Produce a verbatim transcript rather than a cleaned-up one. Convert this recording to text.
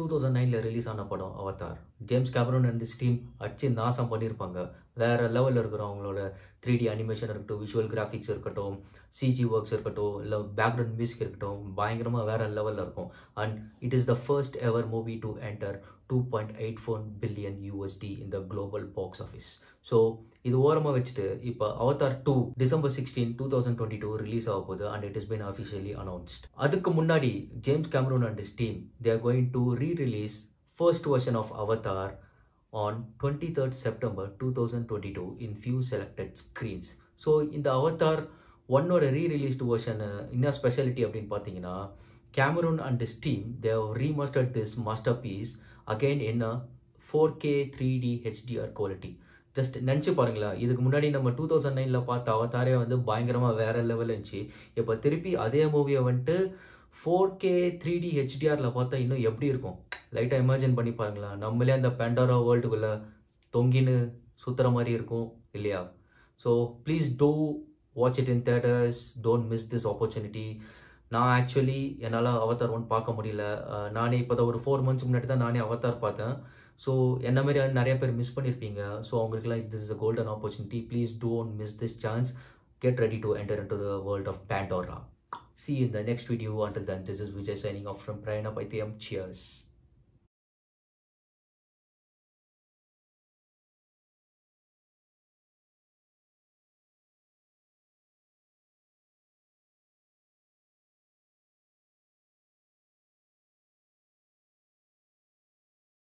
two thousand nine release ஆன படம் Avatar. James Cameron and his team அடிச்சு நாசம் பண்ணியிருப்பாங்க. வேறு லெவலில் இருக்கிற அவங்களோட த்ரீ டி அனிமேஷன் இருக்கட்டும், விஷுவல் கிராஃபிக்ஸ் இருக்கட்டும், சிஜி ஒர்க்ஸ் இருக்கட்டும், இல்லை பேக்ரவுண்ட் மியூசிக் இருக்கட்டும், பயங்கரமாக வேறு லெவலில் இருக்கும். And it is the first ever movie to enter two point eight four billion USD இந்த குளோபல் பாக்ஸ் ஆஃபீஸ். ஸோ இது ஓரமாக வச்சுட்டு இப்போ Avatar two December sixteen two thousand twenty two release ஆக போகுது and it is been officially announced. அதுக்கு முன்னாடி James Cameron and his team they are going to re-release first version of Avatar on twenty-third September two thousand twenty-two in few selected screens. So in the Avatar one or re-released version uh, in a speciality abdin pathina Cameron and his team, they have remastered this masterpiece again in a four K three D H D R quality. Just நினச்சி பாருங்களா, இதுக்கு முன்னாடி நம்ம two thousand நைனில் பார்த்த அவதாரே வந்து பயங்கரமாக வேறு லெவல் இருந்துச்சு. இப்போ திருப்பி அதே மூவியை வந்துட்டு ஃபோர் கே த்ரீ டி ஹெச்டிஆரில் பார்த்தா இன்னும் எப்படி இருக்கும் லைட்டாக இமேஜின் பண்ணி பாருங்களா. நம்மளே அந்த பேண்டோரா வேர்ல்டுக்குள்ளே தொங்கின்னு சுற்றுற மாதிரி இருக்கும் இல்லையா? So please two watch it in theatres, don't miss this opportunity. நான் ஆக்சுவலி என்னால் அவதார் ஒன் பார்க்க முடியல. நானே இப்போ தான் ஒரு ஃபோர் மந்த்ஸ் முன்னாடி தான் நானே அவதார் பார்த்தேன். ஸோ என்ன மாதிரி நிறைய பேர் மிஸ் பண்ணியிருப்பீங்க. ஸோ அவங்களுக்குலாம் this is a golden opportunity. Please don't miss this chance. Get ready to enter into the world of Pandora. See you in the next video. Until then, this is Vijay signing off from Prayana Paithiyam. Cheers.